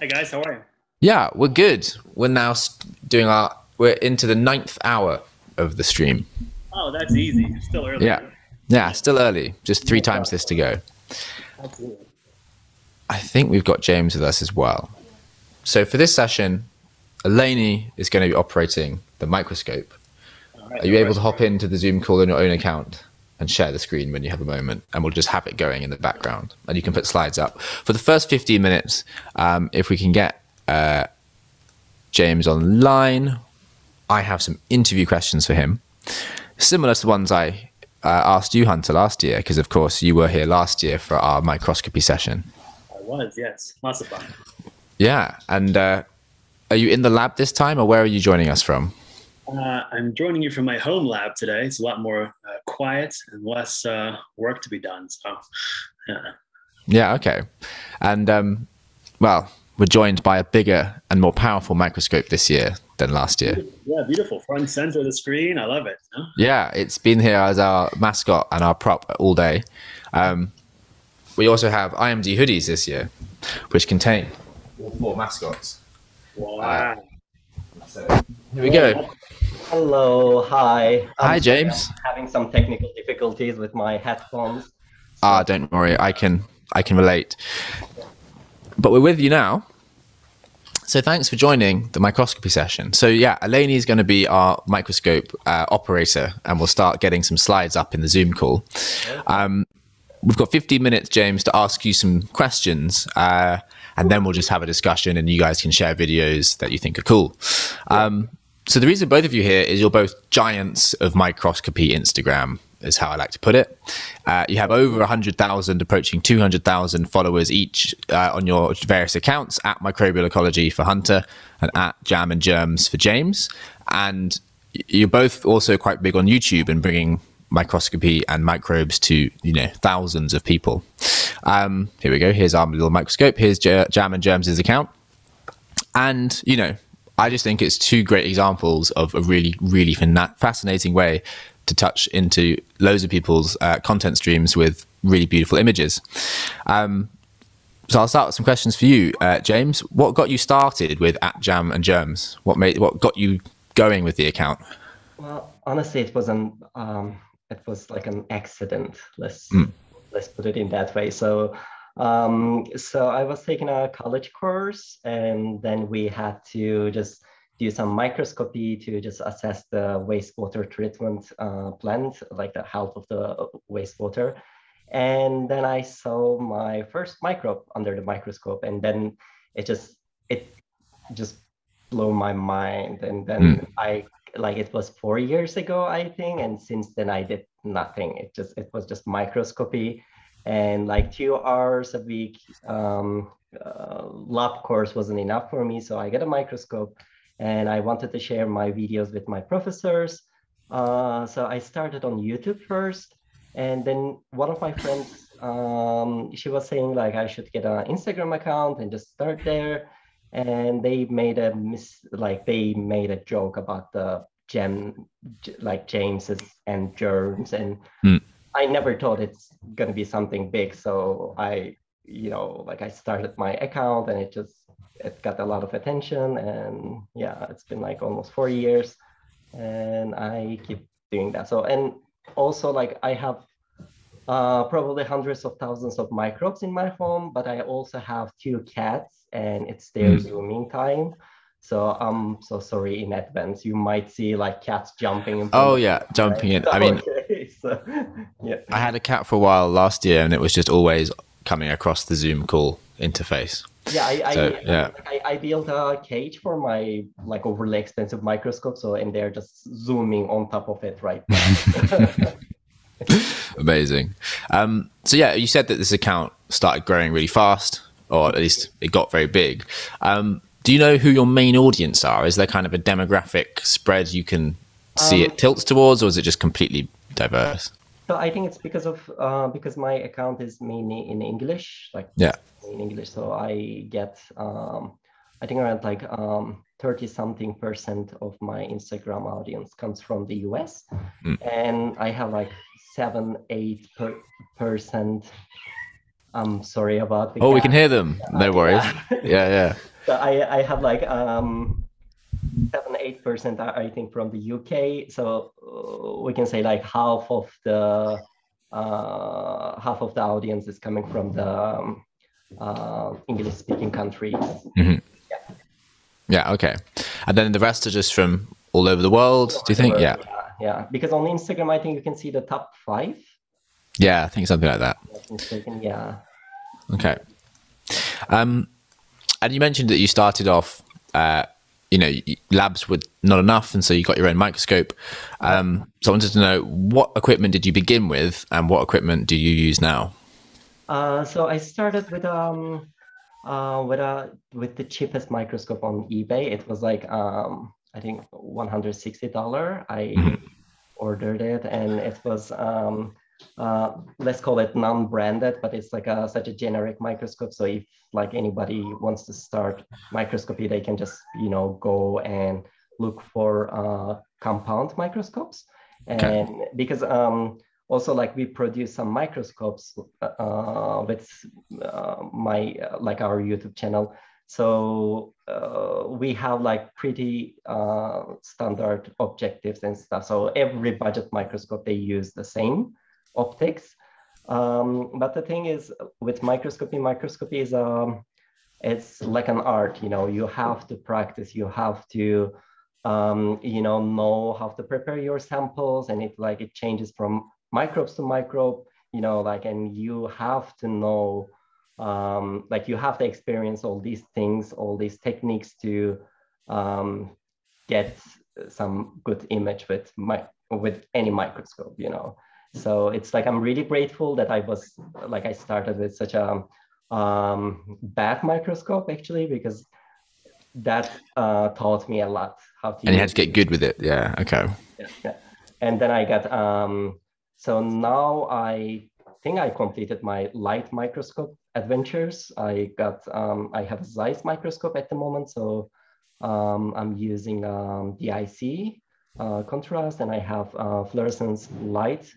Hey guys, how are you? Yeah, we're good. We're now doing we're into the 9th hour of the stream. Oh, that's easy. Still early. Yeah, yeah, still early. Just 3 times this to go. Absolutely. I think we've got James with us as well. So for this session, Eleni is going to be operating the microscope. Right, are you able to hop into the Zoom call on your own account and share the screen when you have a moment, and we'll just have it going in the background, and you can put slides up. For the first 15 minutes, if we can get James online, I have some interview questions for him, similar to the ones I asked you, Hunter, last year, because of course you were here last year for our microscopy session. I was, yes, lots of fun. Yeah, and are you in the lab this time, or where are you joining us from? I'm joining you from my home lab today. It's a lot more quiet and less work to be done. So, yeah. Yeah, okay. And, well, we're joined by a bigger and more powerful microscope this year than last year. Yeah, beautiful. Front center of the screen. I love it. Huh? Yeah, it's been here as our mascot and our prop all day. We also have IMD hoodies this year, which contain all 4 mascots. Wow. So here we go. Hello, hi. Hi, James. I'm having some technical difficulties with my headphones. So. Ah, don't worry. I can relate. But we're with you now. So thanks for joining the microscopy session. So yeah, Eleni is going to be our microscope operator, and we'll start getting some slides up in the Zoom call. We've got 15 minutes, James, to ask you some questions. And then we'll just have a discussion, and you guys can share videos that you think are cool. So the reason both of you here is you're both giants of microscopy Instagram, is how I like to put it. You have over 100,000, approaching 200,000 followers each on your various accounts, at Microbial Ecology for Hunter and at Jam and Germs for James. And you're both also quite big on YouTube and bringing microscopy and microbes to, you know, thousands of people. Here we go. Here's our little microscope. Here's Jam and Germs' account. And, you know, I just think it's 2 great examples of a really, really fascinating way to touch into loads of people's content streams with really beautiful images. So I'll start with some questions for you, James. What got you started with @Jam and Germs? What got you going with the account? Well, honestly, it was an like an accident. Let's put it in that way. So, so I was taking a college course, and then we had to just do some microscopy to just assess the wastewater treatment plant, like the health of the wastewater. And then I saw my first microbe under the microscope, and then it just blew my mind. And then it was 4 years ago, I think, and since then I did nothing. It was just microscopy, and like 2 hours a week lab course wasn't enough for me, so I got a microscope, and I wanted to share my videos with my professors. So I started on YouTube first, and then one of my friends, she was saying like I should get an Instagram account and just start there. And they made a joke about the James and Germs, and I never thought it's gonna be something big. So I started my account, and it got a lot of attention, and yeah, it's been like almost 4 years, and I keep doing that. So, and also like I have probably hundreds of thousands of microbes in my home, but I also have 2 cats, and it's their zooming time. So I'm so sorry in advance. You might see like cats jumping in. Oh yeah, jumping in. So, I mean, okay, so, yeah. I had a cat for a while last year, and it was just always coming across the Zoom call interface. Yeah, I built a cage for my like overly expensive microscope, so and they're just zooming on top of it right now. Amazing. So yeah, you said that this account started growing really fast, or at least it got very big. Do you know who your main audience are? Is there kind of a demographic spread you can see it tilts towards, or is it just completely diverse? So I think it's because my account is mainly in English, so I get I think around like 30-something% of my Instagram audience comes from the US, and I have like 7-8% I'm sorry about the. Oh, gap. We can hear them. No worries. Yeah. So I have like 7-8% I think from the UK. So we can say like half of the audience is coming from the English speaking countries. Mm-hmm. Yeah. Okay. And then the rest are just from all over the world. Do you think? Yeah. Because on Instagram, I think you can see the top 5. Yeah, I think something like that. Yeah. Okay. And you mentioned that you started off, labs were not enough, and so you got your own microscope. So I wanted to know, what equipment did you begin with, and what equipment do you use now? So I started with the cheapest microscope on eBay. It was like I think $160. I ordered it, and it was. Let's call it non-branded, but it's like such a generic microscope. So if like anybody wants to start microscopy, they can just, go and look for compound microscopes. And because also like we produce some microscopes with our YouTube channel. So we have like pretty standard objectives and stuff. So every budget microscope, they use the same optics, but the thing is with microscopy is it's like an art. You have to practice, you have to know how to prepare your samples, and it changes from microbes to microbe, and you have to know, you have to experience all these things, all these techniques to get some good image with any microscope, So it's like I'm really grateful that I started with such a bad microscope, actually, because that taught me a lot how to. And you had to get good with it, yeah. Okay. Yeah. And then I got so now I think I completed my light microscope adventures. I got I have a Zeiss microscope at the moment, so I'm using DIC contrast, and I have fluorescence light.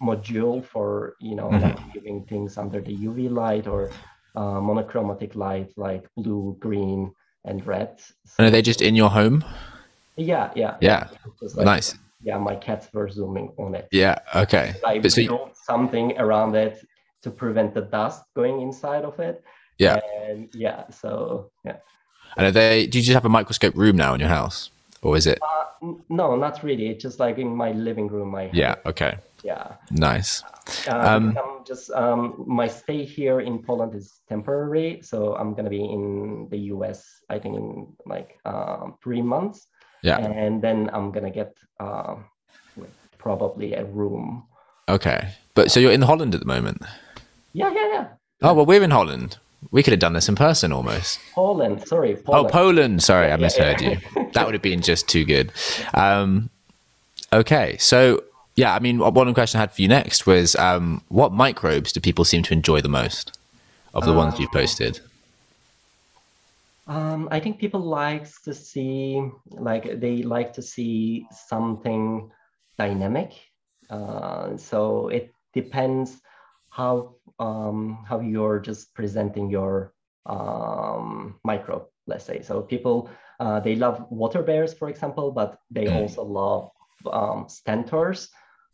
Module for giving things under the UV light or monochromatic light like blue, green, and red. So, and are they just in your home? Yeah. Nice. Yeah, my cats were zooming on it. Yeah, okay. I built something around it to prevent the dust going inside of it. Yeah. And And do you just have a microscope room now in your house? Or is it? No, not really. It's just like in my living room. Okay. Yeah. Nice. I'm just my stay here in Poland is temporary, so I'm gonna be in the US. I think in 3 months. Yeah. And then I'm gonna get probably a room. Okay, but so you're in Holland at the moment. Yeah. Oh well, we're in Holland. We could have done this in person almost. Poland. Oh, Poland. Sorry, I misheard you. That would have been just too good. Okay. So, one question I had for you next was, what microbes do people seem to enjoy the most of the ones you've posted? I think people like to see something dynamic. So it depends how you're just presenting your microbe, let's say. So people, they love water bears, for example, but they also love stentors.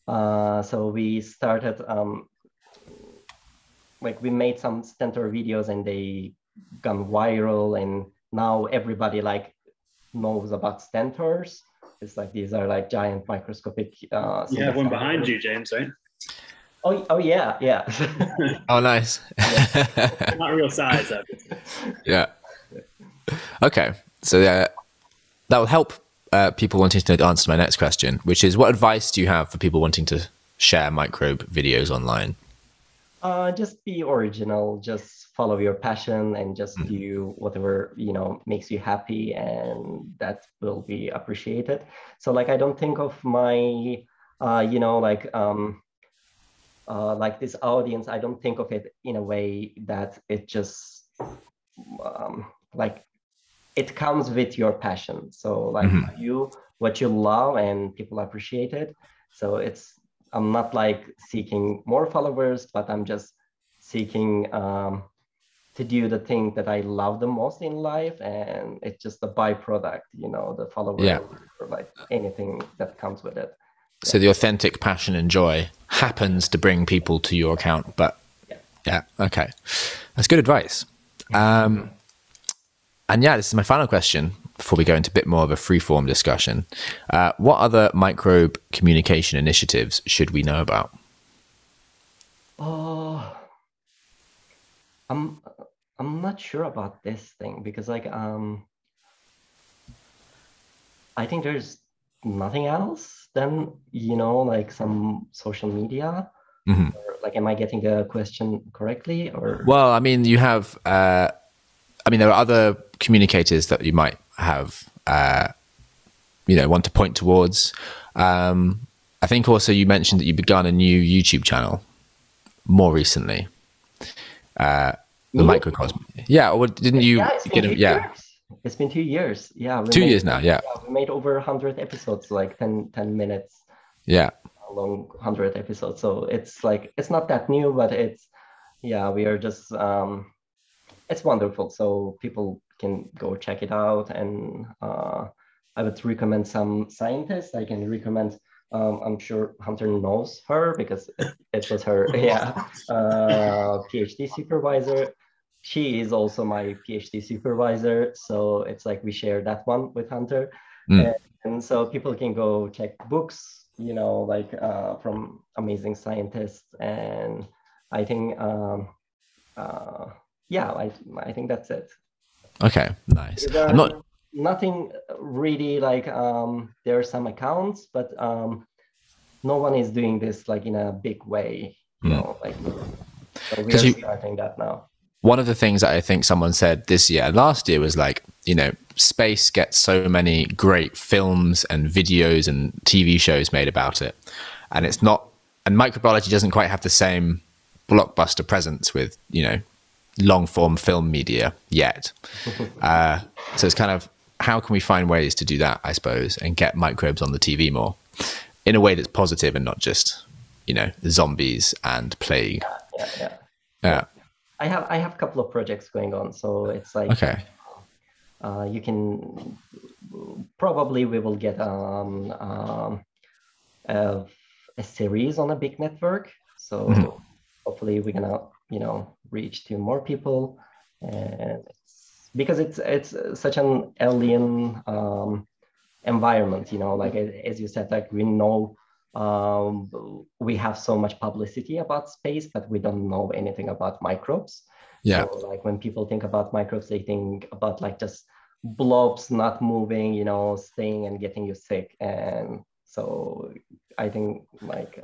So we started, we made some stentor videos and they gone viral, and now everybody knows about stentors. It's these are giant microscopic. You have one behind you, James, right? Oh yeah. Oh, nice. Not real size. Yeah. Okay. So that will help people wanting to answer to my next question, which is, what advice do you have for people wanting to share microbe videos online? Just be original. Just follow your passion and just do whatever, makes you happy, and that will be appreciated. So I don't think of my, this audience, I don't think of it in a way that it just it comes with your passion. So you what you love and people appreciate it. So it's I'm not like seeking more followers, but I'm just seeking to do the thing that I love the most in life, and it's just a byproduct, you know, the followers or like anything that comes with it. So the authentic passion and joy happens to bring people to your account, but okay, that's good advice. And yeah, this is my final question before we go into a bit more of a free-form discussion. What other microbe communication initiatives should we know about? I'm not sure about this thing, because like I think there's nothing else than, you know, like some social media. Or like, am I getting the question correctly? Or well, I mean, you have I mean, there are other communicators that you might have, you know, want to point towards. I think also you mentioned that you begun a new YouTube channel more recently. The Microcosmos. Yeah, or didn't you? Yeah, it's been, it's been 2 years. Yeah, 2 years now. Yeah. We made over 100 episodes, like 10 minutes. Yeah. A long 100 episodes. So it's like, it's not that new, but it's, yeah, we are just, it's wonderful. So people can go check it out. And I would recommend some scientists. I can recommend, I'm sure Hunter knows her because it was her PhD supervisor. She is also my PhD supervisor. So it's like we share that one with Hunter. And so people can go check books, you know, like from amazing scientists. And I think, yeah, I think that's it. Okay, nice. I'm not... Nothing really like, there are some accounts, but no one is doing this like in a big way. You know, like, so we are starting that now. One of the things that I think someone said this year, last year, was like, you know, space gets so many great films and videos and TV shows made about it. And it's not, and microbiology doesn't quite have the same blockbuster presence with, you know, long form film media yet. So it's kind of, how can we find ways to do that, I suppose, and get microbes on the TV more in a way that's positive and not just, you know, zombies and plague. I have a couple of projects going on. So it's like, you can, probably we will get a series on a big network. So hopefully we're gonna, you know, reach to more people, and it's, because it's such an alien environment, you know, like as you said, like we know we have so much publicity about space, but we don't know anything about microbes. So, like when people think about microbes, they think about like just blobs not moving, you know, staying and getting you sick. And so I think like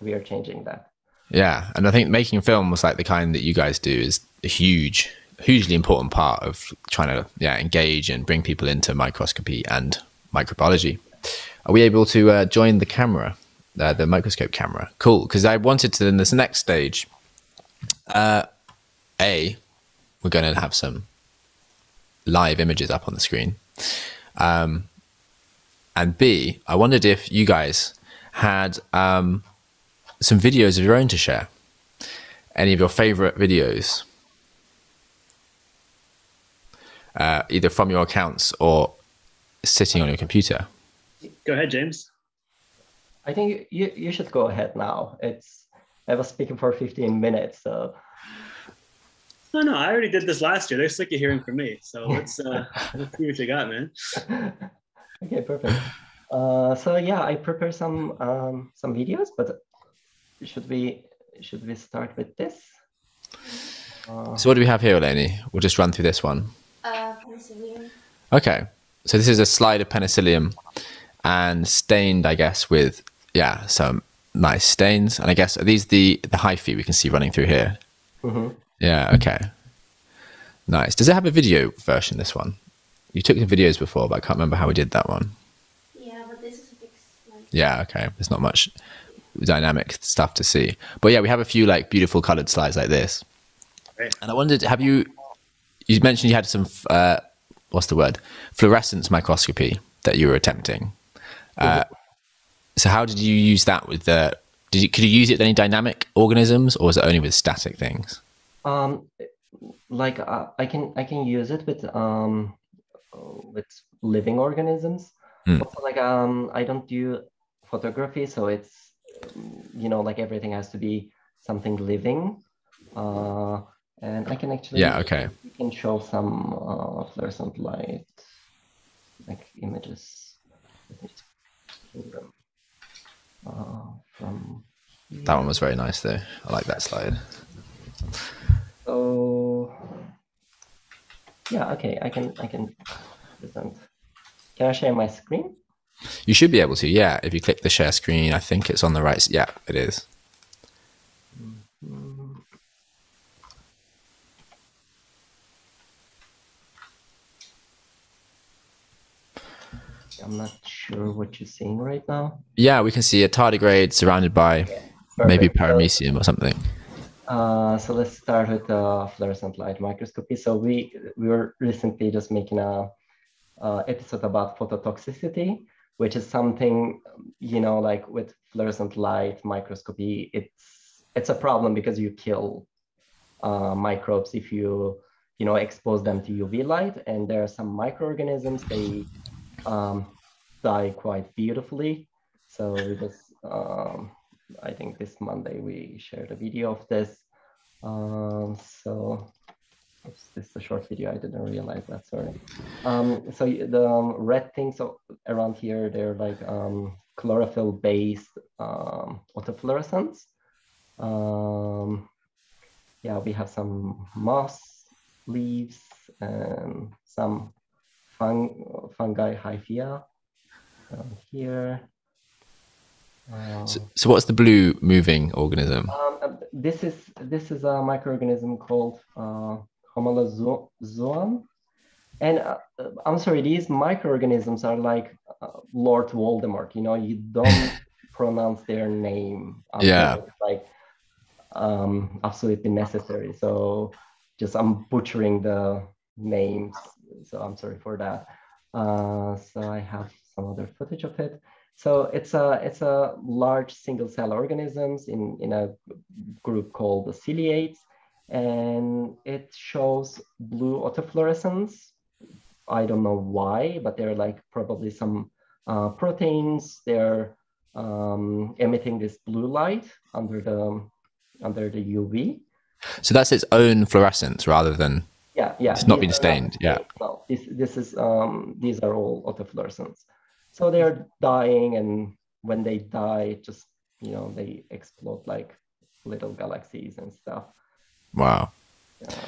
we are changing that. Yeah, and I think making films like the kind that you guys do is a huge, hugely important part of trying to engage and bring people into microscopy and microbiology. Are we able to join the camera, the microscope camera? Cool, because I wanted to, in this next stage, we're going to have some live images up on the screen. And B, I wondered if you guys had... some videos of your own to share, any of your favorite videos, either from your accounts or sitting on your computer. Go ahead, James. I think you should go ahead now. It's, I was speaking for 15 minutes, so. No, I already did this last year. They're sick of hearing from me. So let's see what you got, man. Okay, perfect. So yeah, I prepared some videos, but should we start with this? So what do we have here, Eleni? We'll just run through this one. Penicillium. Okay, so this is a slide of penicillium, and stained, I guess, with some nice stains. And I guess, are these the hyphae we can see running through here? Yeah. Okay. Nice. Does it have a video version? This one. You took the videos before, but I can't remember how we did that one. Yeah, but this is a big slide. Yeah. Okay. There's not much dynamic stuff to see, but yeah, we have a few like beautiful colored slides like this. And I wondered, have you mentioned you had some fluorescence microscopy that you were attempting. So how did you use that with the, could you use it with any dynamic organisms, or is it only with static things? I can use it with living organisms. Mm. Also, I don't do photography, so it's, you know, like everything has to be something living. And I can actually, yeah, okay, you can show some fluorescent light, like images. Let me just pull them from here. That one was very nice, though. I like that slide. So yeah, okay, I can present. Can I share my screen? You should be able to, yeah. If you click the share screen, I think it's on the right. Yeah, it is. Mm-hmm. I'm not sure what you're seeing right now. Yeah, we can see a tardigrade surrounded by, yeah, maybe paramecium or something. So let's start with fluorescent light microscopy. So we were recently just making a episode about phototoxicity, which is something, you know, like with fluorescent light microscopy, it's a problem because you kill microbes if you, you know, expose them to UV light, and there are some microorganisms, they die quite beautifully. So we just, I think this Monday we shared a video of this. So oops, this is a short video. I didn't realize that. Sorry. So the red things around here, they're like chlorophyll-based autofluorescents. Yeah, we have some moss, leaves, and some fungi, hyphae down here. So what's the blue moving organism? This is a microorganism called Comalazuan, and I'm sorry, these microorganisms are like Lord Voldemort. You know, you don't pronounce their name. Yeah, it's like absolutely necessary. So just I'm butchering the names, so I'm sorry for that. So I have some other footage of it. So it's a large single cell organisms in a group called the ciliates, and it shows blue autofluorescence. I don't know why, but they're like probably some proteins. They're emitting this blue light under the UV. So that's its own fluorescence rather than, yeah, yeah, it's not been stained. Yeah. No, these are all autofluorescents. So they are dying, and when they die, just, you know, they explode like little galaxies and stuff. Wow. Yeah.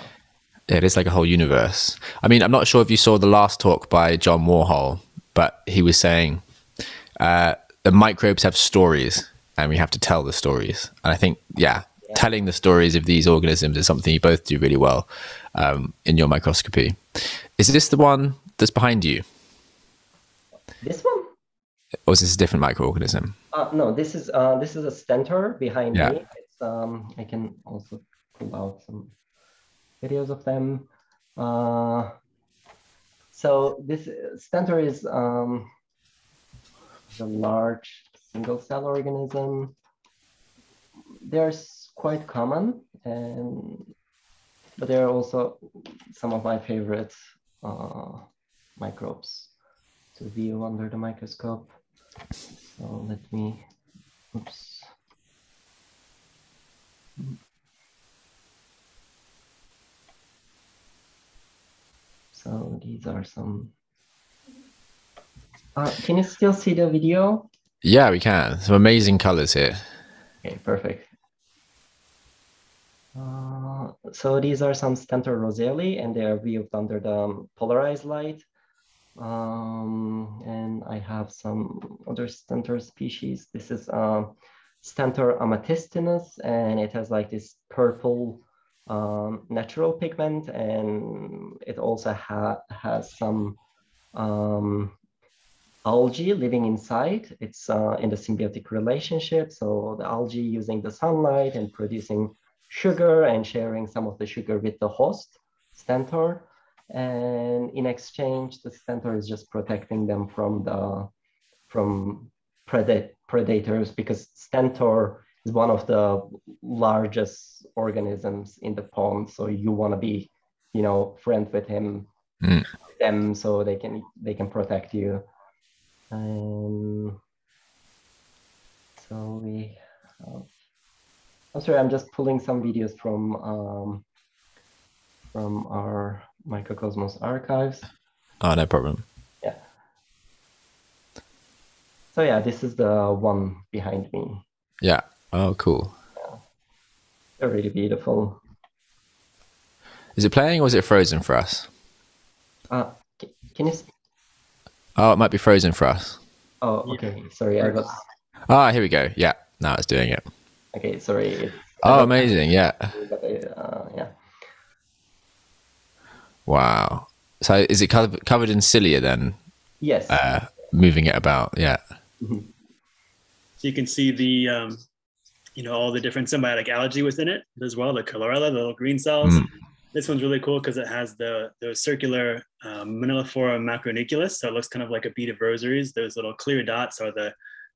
It is like a whole universe. I mean, I'm not sure if you saw the last talk by John Warhol, but he was saying the microbes have stories, and we have to tell the stories. And I think, yeah, yeah, telling the stories of these organisms is something you both do really well in your microscopy. Is this the one that's behind you? This one? Or is this a different microorganism? No, this is a Stentor behind, yeah, me. It's, I can also pull out some videos of them. So this Stentor is a large single cell organism. They're quite common, but they're also some of my favorite microbes to view under the microscope. So let me, oops. So these are some, can you still see the video? Yeah, we can. Some amazing colors here. Okay, perfect. So these are some Stentor roeselii, and they are viewed under the polarized light. And I have some other Stentor species. This is Stentor amethystinus, and it has like this purple natural pigment, and it also has some algae living inside. It's in the symbiotic relationship, so the algae using the sunlight and producing sugar and sharing some of the sugar with the host Stentor. And in exchange, the Stentor is just protecting them from predators, because Stentor is one of the largest organisms in the pond. So you want to be, you know, friends with him, them, so they can protect you. So we have, I'm sorry, I'm just pulling some videos from our Microcosmos archives. Oh, no problem. Yeah. So yeah, this is the one behind me. Yeah. Oh, cool. Yeah. They're really beautiful. Is it playing or is it frozen for us? Can you? Oh, it might be frozen for us. Oh, okay. Sorry, I got. Ah, here we go. Yeah, now it's doing it. Okay, sorry. Oh, amazing! Yeah. Yeah. Wow. So, is it covered in cilia then? Yes. Moving it about, yeah. Mm-hmm. So you can see the, you know, all the different symbiotic algae within it as well. The chlorella, the little green cells. Mm. This one's really cool because it has the circular Monilliform macronucleus, so it looks kind of like a bead of rosaries. Those little clear dots are the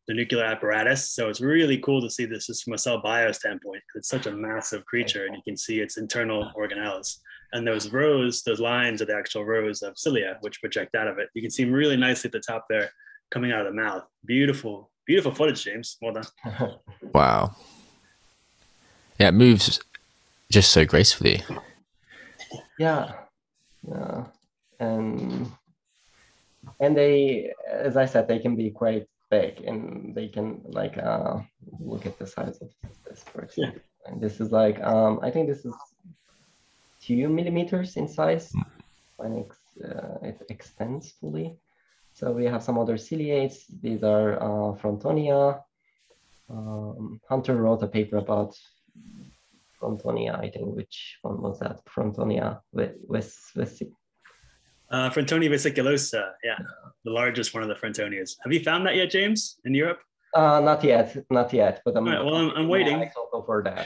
nuclear apparatus. So it's really cool to see this just from a cell bio standpoint. It's such a massive creature, and you can see its internal organelles. And those rows, those lines are the actual rows of cilia, which project out of it. You can see them really nicely at the top there, coming out of the mouth. Beautiful, beautiful footage, James. Well done. Wow. Yeah, it moves just so gracefully. Yeah, yeah, and they, as I said, they can be quite big, and they can like look at the size of this, for example. Yeah. And this is like I think this is 2 millimeters in size when it extends fully. So we have some other ciliates. These are Frontonia. Hunter wrote a paper about Frontonia, I think. Which one was that? Frontonia Frontonia vesiculosa, yeah. The largest one of the Frontonias. Have you found that yet, James, in Europe? Not yet, but I'm, all right, well, I'm waiting. Yeah, I go for that.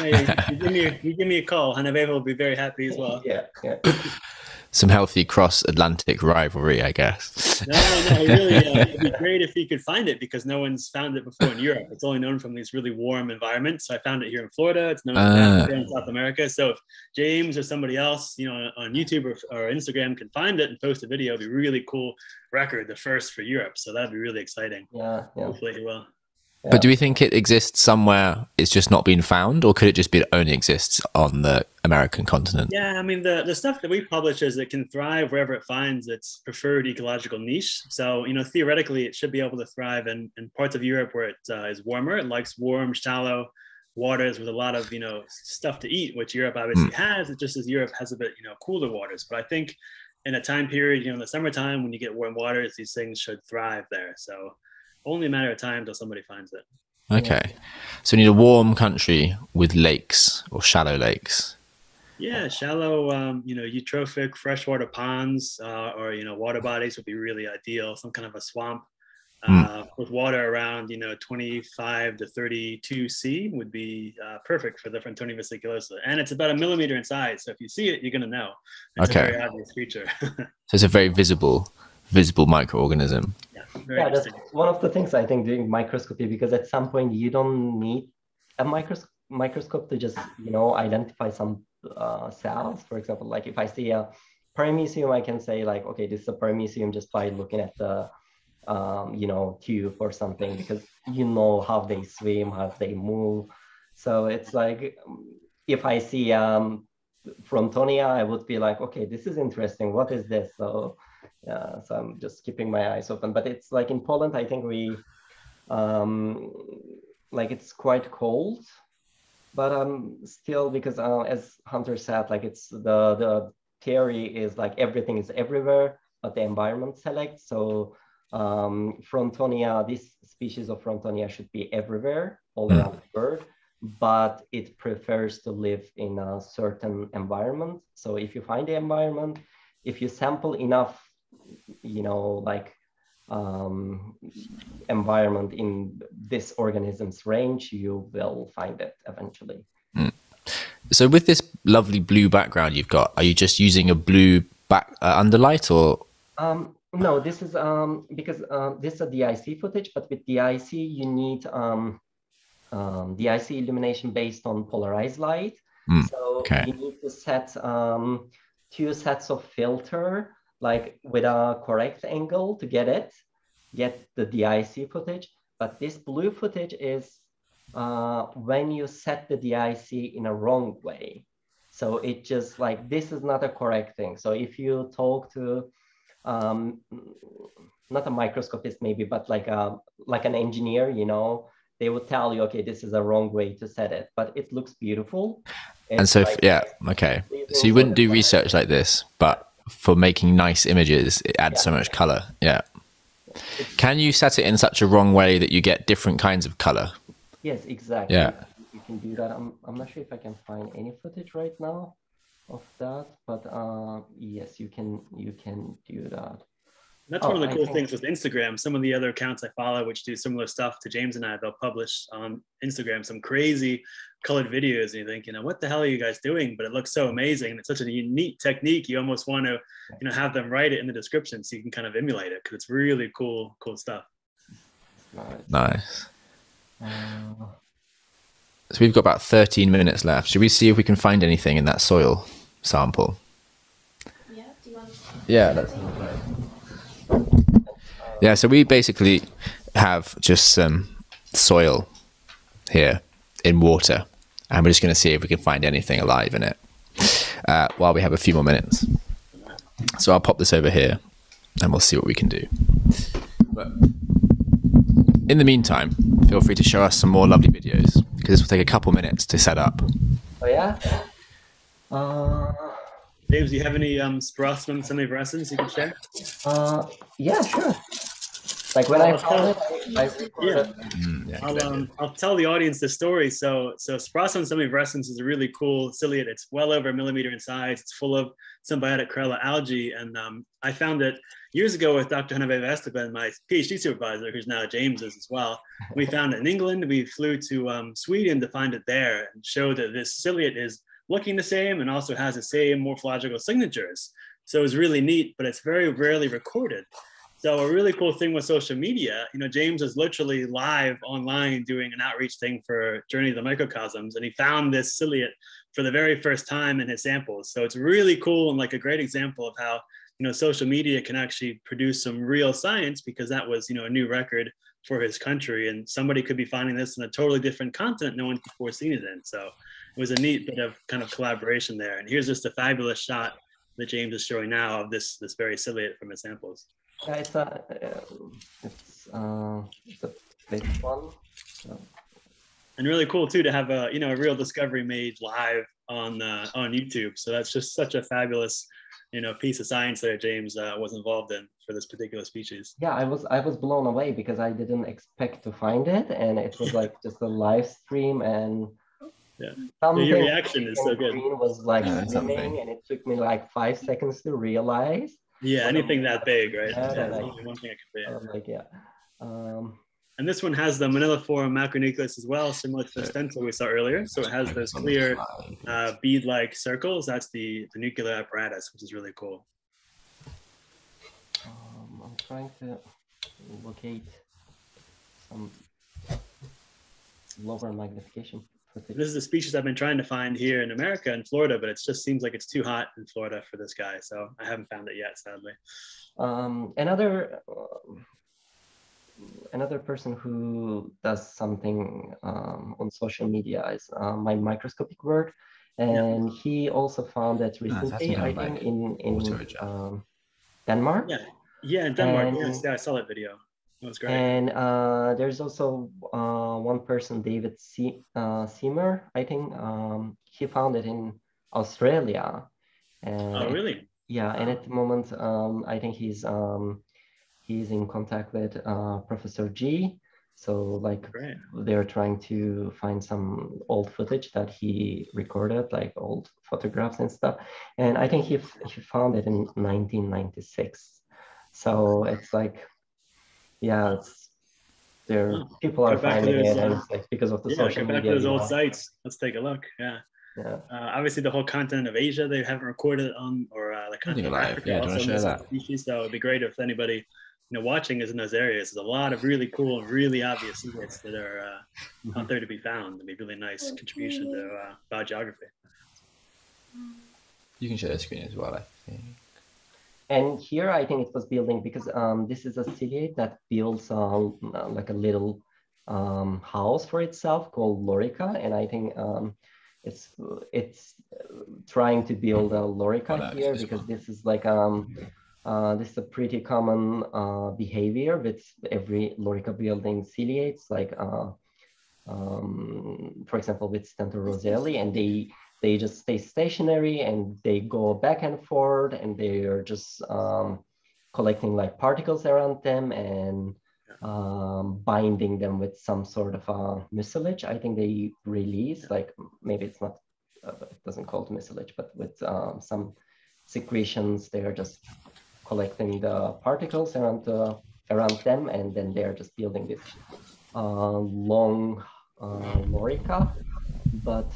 Yeah. Hey, you give me a call. Hanaveva will be very happy as well. Yeah, yeah. Some healthy cross-Atlantic rivalry, I guess. No, really, it'd be great if you could find it, because no one's found it before in Europe. It's only known from these really warm environments. So I found it here in Florida. It's known in South America. So if James or somebody else, you know, on YouTube or Instagram can find it and post a video, it'd be a really cool record, the first for Europe. So that'd be really exciting. Yeah, yeah. Hopefully it will. Yeah. But do we think it exists somewhere it's just not been found, or could it just be it only exists on the American continent? Yeah, I mean, the stuff that we publish is it can thrive wherever it finds its preferred ecological niche. So, you know, theoretically, it should be able to thrive in parts of Europe where it is warmer. It likes warm, shallow waters with a lot of, you know, stuff to eat, which Europe obviously has. It just as Europe has a bit, you know, cooler waters. But I think in a time period, you know, in the summertime, when you get warm waters, these things should thrive there. So only a matter of time till somebody finds it. Okay. So we need a warm country with lakes or shallow lakes. Yeah, shallow, you know, eutrophic freshwater ponds or, you know, water bodies would be really ideal. Some kind of a swamp with water around, you know, 25 to 32 C would be perfect for the Frontonia vesiculosa. And it's about 1 millimeter in size. So if you see it, you're going to know. It's a very obvious creature. So it's a very visible microorganism. Yeah, that's one of the things I think doing microscopy, because at some point you don't need a microscope to just, you know, identify some cells. For example, like if I see a paramecium, I can say like, okay, this is a paramecium just by looking at the, you know, tube or something, because you know how they swim, how they move. So it's like, if I see Frontonia, I would be like, okay, this is interesting. What is this? So I'm just keeping my eyes open. But it's like in Poland, I think we, like it's quite cold, but still, because as Hunter said, like it's the theory is like everything is everywhere, but the environment selects. So Frontonia, this species of Frontonia should be everywhere, all around the world, but it prefers to live in a certain environment. So if you find the environment, if you sample enough, you know, like environment in this organism's range, you will find it eventually. So with this lovely blue background you've got, are you just using a blue underlight or? No, this is because this is a DIC footage, but with DIC, you need DIC illumination based on polarized light. So you need to set two sets of filter, like with a correct angle to get the DIC footage. But this blue footage is when you set the DIC in a wrong way. So it just like, this is not a correct thing. So if you talk to, not a microscopist maybe, but like an engineer, you know, they would tell you, okay, this is a wrong way to set it, but it looks beautiful. It's and so, like, yeah, okay. So you wouldn't do research like this, but for making nice images, it adds so much color. Yeah. Can you set it in such a wrong way that you get different kinds of color? Yes, exactly. Yeah. You can do that. I'm not sure if I can find any footage right now of that, but yes, you can do that. That's one of the cool things with Instagram. Some of the other accounts I follow, which do similar stuff to James and I, they'll publish on Instagram some crazy colored videos, and you think, you know, what the hell are you guys doing? But it looks so amazing, and it's such a unique technique. You almost want to, you know, have them write it in the description so you can kind of emulate it, because it's really cool stuff. Nice. So we've got about 13 minutes left. Should we see if we can find anything in that soil sample? Yeah. Do you want to... Yeah. That's... Yeah, so we basically have just some soil here in water, and we're just going to see if we can find anything alive in it while we have a few more minutes. So I'll pop this over here and we'll see what we can do. But in the meantime, feel free to show us some more lovely videos, because this will take a couple minutes to set up. Oh, yeah? James, do you have any Sprossum semivorescens you can share? Yeah, sure. Like when I found it, I recorded it. Yeah, exactly. I'll tell the audience the story. So Sprossum semivorescens is a really cool ciliate. It's well over 1 millimeter in size. It's full of symbiotic Corella algae. And I found it years ago with Dr. Hanaveva Esteban, my PhD supervisor, who's now James's as well. We found it in England. We flew to Sweden to find it there and show that this ciliate is looking the same and also has the same morphological signatures. So it was really neat, but it's very rarely recorded. So a really cool thing with social media, you know, James is literally live online doing an outreach thing for Journey of the Microcosms, and he found this ciliate for the very first time in his samples. So it's really cool, and like a great example of how, you know, social media can actually produce some real science, because that was, you know, a new record for his country, and somebody could be finding this in a totally different continent no one's before seen it in. So it was a neat bit of kind of collaboration there. And here's just a fabulous shot that James is showing now of this very ciliate from his samples. Yeah, it's a big one. So. And really cool too to have a, you know, a real discovery made live on YouTube. So that's just such a fabulous, you know, piece of science that James was involved in for this particular species. Yeah, I was blown away, because I didn't expect to find it, and it was like just a live stream. And yeah, your reaction is so good. Was like swimming, and it took me like 5 seconds to realize. Yeah, anything that big, right? Yeah, like, one thing I could like, yeah. And this one has the Maniliform macronucleus as well, similar to the Stentor we saw earlier. So it has those clear bead-like circles. That's the nuclear apparatus, which is really cool. I'm trying to locate some lower magnification. This is a species I've been trying to find here in America, in Florida, but it just seems like it's too hot in Florida for this guy. So I haven't found it yet, sadly. Another person who does something on social media is my microscopic work. And he also found that recently, I think, in Denmark. Yeah, in Denmark. And, yeah, I saw that video. That was great. And there's also one person, David C. Seymour, I think. He found it in Australia. And oh, really? Yeah, and at the moment, I think he's in contact with Professor G. So like great. They're trying to find some old footage that he recorded, like old photographs and stuff. And I think he found it in 1996. So it's like, yeah, people are finding it, and it's like because of the social media. Go back to those old sites. Let's take a look. Yeah. Obviously, the whole continent of Asia, they haven't recorded on, or like hunting alive. Yeah, do you want to share that? Species, so it would be great if anybody, watching is in those areas. There's a lot of really cool and really obvious units that are out there to be found. It'd be really nice contribution to biogeography. You can share the screen as well, I think. And here, I think it was building because this is a ciliate that builds like a little house for itself called Lorica. And I think it's trying to build a Lorica here because this is like, this is a pretty common behavior with every Lorica building ciliates, like for example, with Stentor roeselii, and they just stay stationary and they go back and forth, and they are just collecting like particles around them and binding them with some sort of mucilage. I think they release, like maybe it's not, it doesn't call it mucilage, but with some secretions, they are just collecting the particles around them, and then they are just building this long lorica. But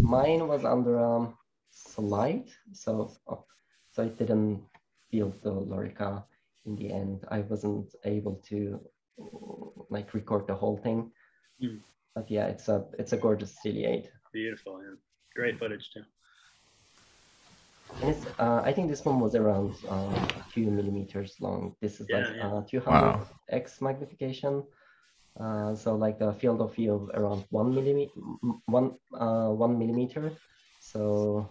mine was under slide, so I didn't build the lorica in the end. I wasn't able to like record the whole thing, but yeah, it's a gorgeous ciliate. Beautiful, yeah. Great footage too. And it's, I think this one was around 2 millimeters long. This is like 200 x magnification. So like the field of view around 1 millimeter. So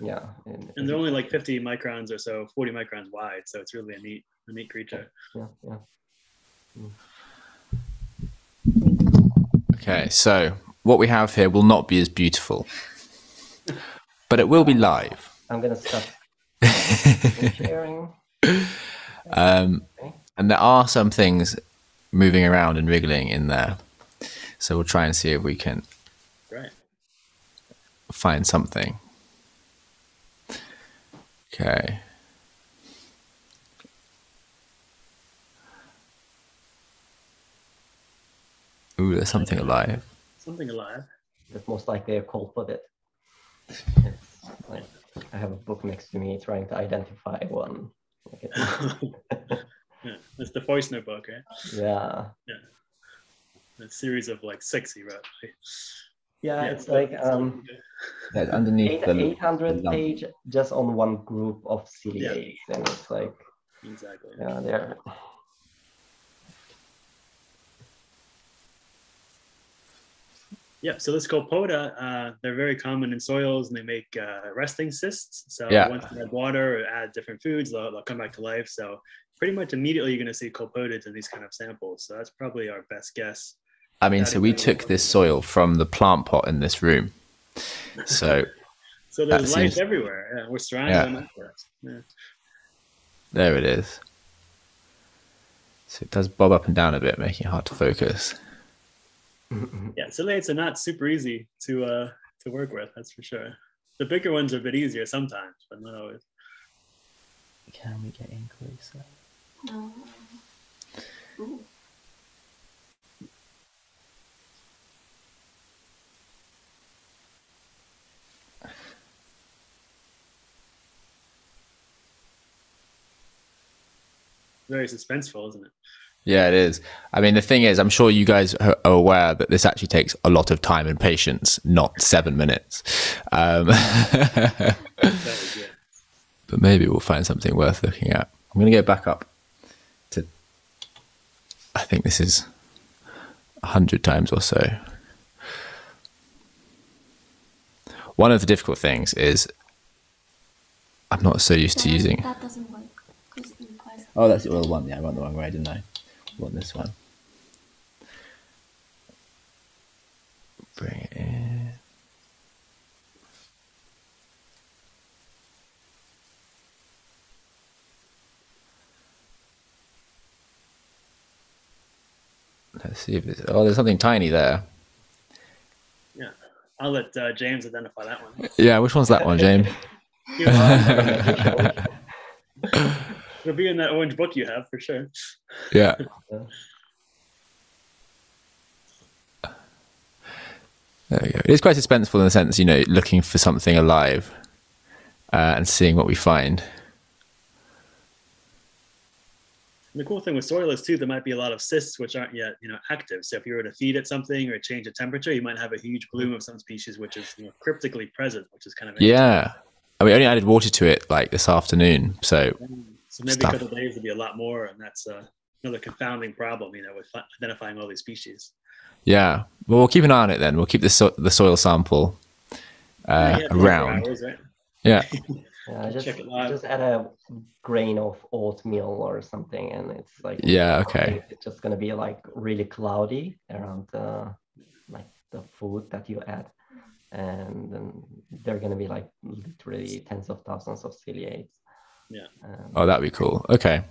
yeah. And they're only like 50 microns or so, 40 microns wide. So it's really a neat creature. Yeah, yeah. Okay, so what we have here will not be as beautiful, but it will be live. I'm gonna stop sharing. And there are some things moving around and wriggling in there, so we'll try and see if we can find something. Okay. Ooh, there's something alive. Something alive. It's most likely a cold-blooded. It's like, I have a book next to me trying to identify one. Okay. Yeah, it's the Feistner book, right? Yeah. Yeah. A series of like 6 he wrote. Yeah, it's like underneath 800 page just on one group of ciliates, and it's like exactly. Yeah, there. Yeah, so the Scopoda, they're very common in soils, and they make resting cysts. So once they add water or add different foods, they'll come back to life. So pretty much immediately you're going to see Scopodas in these kind of samples. So that's probably our best guess. I mean, so we took this soil from the plant pot in this room. So, so there's life everywhere. Yeah, we're surrounded by microbes. Yeah. There it is. So it does bob up and down a bit, making it hard to focus. Yeah, ciliates are not super easy to work with, that's for sure. The bigger ones are a bit easier sometimes, but not always. Can we get in closer? No. Ooh. Very suspenseful, isn't it? Yeah, it is. I mean, the thing is, I'm sure you guys are aware that this actually takes a lot of time and patience, not 7 minutes. But maybe we'll find something worth looking at. I'm going to go back up to, I think this is 100 times or so. One of the difficult things is I'm not so used to using... That doesn't work. Oh, that's the oil one. Yeah, I went the wrong way, didn't I? Want this one. Bring it in. Let's see if it's... Oh, there's something tiny there. Yeah. I'll let James identify that one. Yeah, which one's that one, James? It'll be in that orange book you have, for sure. Yeah. There we go. It is quite suspenseful in the sense, looking for something alive. and seeing what we find. And the cool thing with soil is too, there might be a lot of cysts which aren't yet, active. So if you were to feed it something or change the temperature, you might have a huge bloom of some species which is cryptically present, which is kind of interesting. Yeah, and we only added water to it like this afternoon, so maybe a couple of days will be a lot more, and that's another confounding problem, with identifying all these species. Yeah, well, we'll keep an eye on it then. We'll keep the soil sample around. Hours, right? Yeah. Just add a grain of oatmeal or something, and it's like, yeah, okay, it's just gonna be like really cloudy around the food that you add, and then they're gonna be like literally tens of thousands of ciliates. Yeah. Oh, that'd be cool. Okay,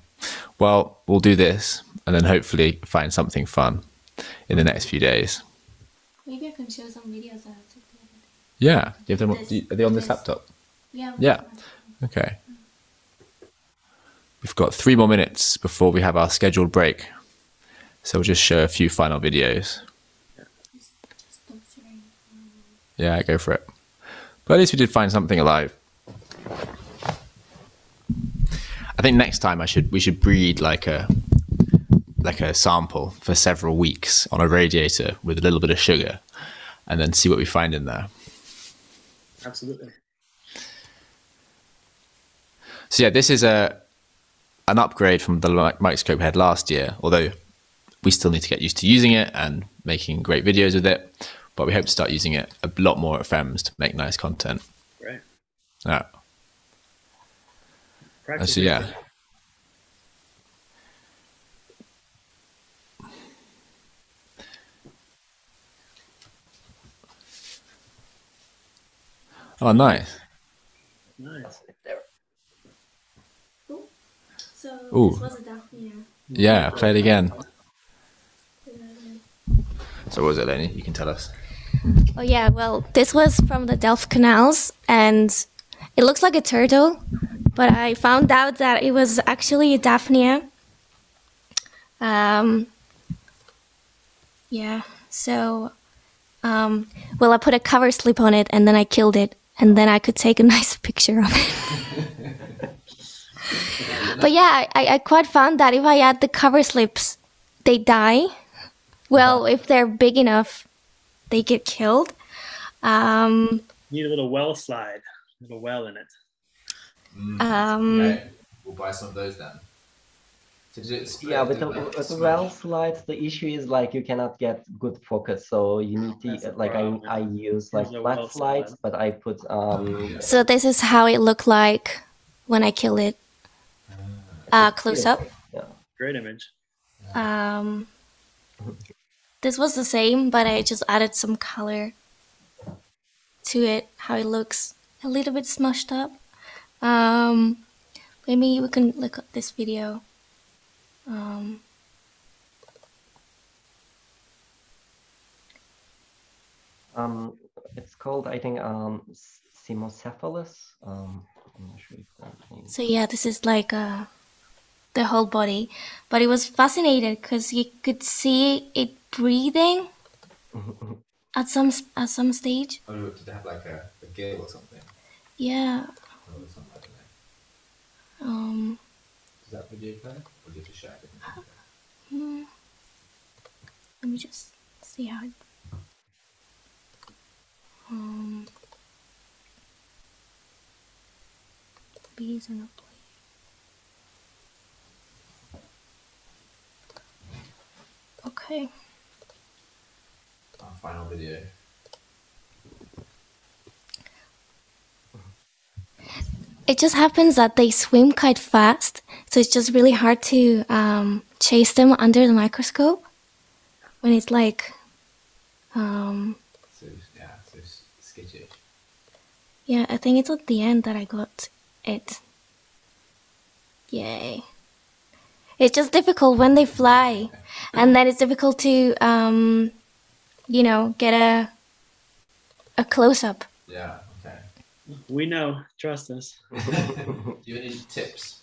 well, we'll do this and then hopefully find something fun in the next few days. Maybe I can show some videos. Yeah, do you have them? Are they on this laptop? Yeah. Yeah. Okay. We've got 3 more minutes before we have our scheduled break, so we'll just show a few final videos. Yeah, go for it. But at least we did find something alive. I think next time we should breed like a sample for several weeks on a radiator with a little bit of sugar, and then see what we find in there. Absolutely. So yeah, this is an upgrade from the microscope we had last year, although we still need to get used to using it and making great videos with it, but we hope to start using it a lot more at FEMS to make nice content. Right. Yeah. So yeah. Oh, nice. Nice. So this was a Daphnia. Yeah, play it again. So what was it, Eleni? You can tell us. Oh yeah, well, this was from the Delft canals, and it looks like a turtle, but I found out that it was actually a Daphnia. Yeah, so, well, I put a cover slip on it, and then I killed it, and then I could take a nice picture of it. But yeah, I quite found that if I add the cover slips, they die. Well, if they're big enough, they get killed. Need a little well slide, a little well in it. Okay. We'll buy some of those then. Yeah, with the well slides, the issue is like you cannot get good focus, so you need to like I use like flat slides, but I put So this is how it looked like when I killed it. Close up. Yeah. Great image. This was the same, but I just added some color to it, how it looks a little bit smushed up. Maybe we can look at this video. It's called, I think, Simocephalus. I'm not sure if that means. So yeah, this is like a the whole body, but it was fascinated because you could see it breathing at some stage. Oh, did it have like a gill or something? Yeah. Or something like that. Is that video play? Or did you share it? Let me just see how it. Bees are not. Okay. Our final video. It just happens that they swim quite fast, so it's just really hard to chase them under the microscope when it's like. So sketchy. Yeah, I think it's at the end that I got it. Yay. It's just difficult when they fly, and then it's difficult to, get a close-up. Yeah, okay. We know. Trust us. Do you have any tips?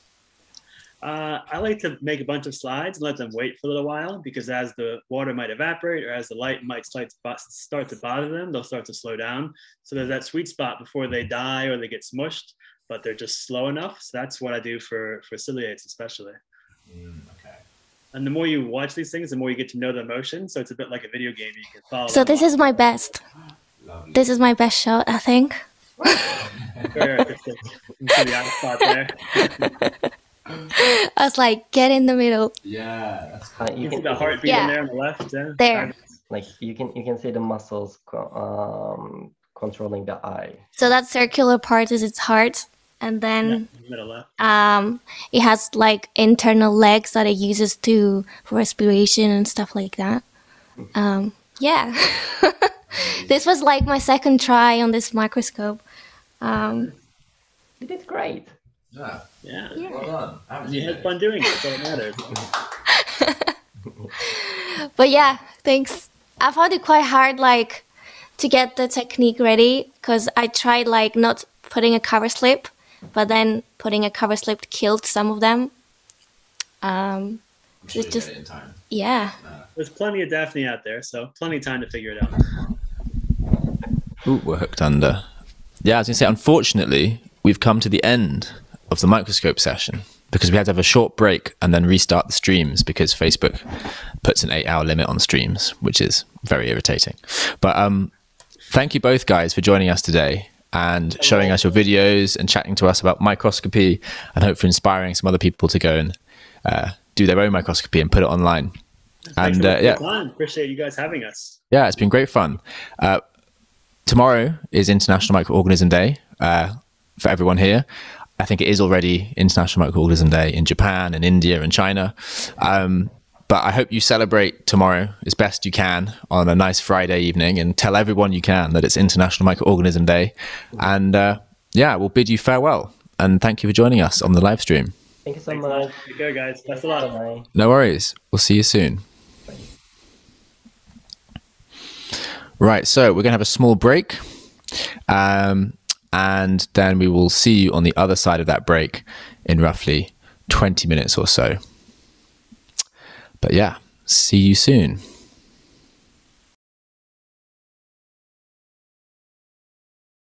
I like to make a bunch of slides and let them wait for a little while, because as the water might evaporate or as the light might start to bother them, they'll start to slow down. So there's that sweet spot before they die or they get smushed. but they're just slow enough. So that's what I do for ciliates especially. Okay. And the more you watch these things, the more you get to know the emotion. So it's a bit like a video game. You can follow. So this is my best. Lovely. This is my best shot, I think. Very artistic. I was like, get in the middle. Yeah, that's cool. You can see the heartbeat in there on the left. Yeah. There. Like you can see the muscles controlling the eye. So that circular part is its heart. And then it has like internal legs that it uses to for respiration and stuff like that. Yeah. This was like my second try on this microscope. You did great. Yeah. Yeah. Well done. You had fun doing it, so it mattered. But yeah, thanks. I found it quite hard like to get the technique ready because I tried like not putting a cover slip. But then putting a cover slip killed some of them. Sure it's just, yeah. There's plenty of Daphnia out there, so plenty of time to figure it out. Ooh, we're hooked under. Yeah, I was going to say, unfortunately, we've come to the end of the microscope session because we had to have a short break and then restart the streams because Facebook puts an 8-hour limit on streams, which is very irritating. But thank you both guys for joining us today and showing us your videos and chatting to us about microscopy and hopefully inspiring some other people to go and do their own microscopy and put it online. And appreciate you guys having us. Yeah, it's been great fun. Tomorrow is International Microorganism Day for everyone here. I think it is already International Microorganism Day in Japan and India and China. But I hope you celebrate tomorrow as best you can on a nice Friday evening and tell everyone you can that it's International Microorganism Day. And yeah, we'll bid you farewell. And thank you for joining us on the live stream. Thank you so much. Take care, guys. Thanks a lot. No worries. We'll see you soon. Right, so we're going to have a small break. And then we will see you on the other side of that break in roughly 20 minutes or so. But yeah, see you soon.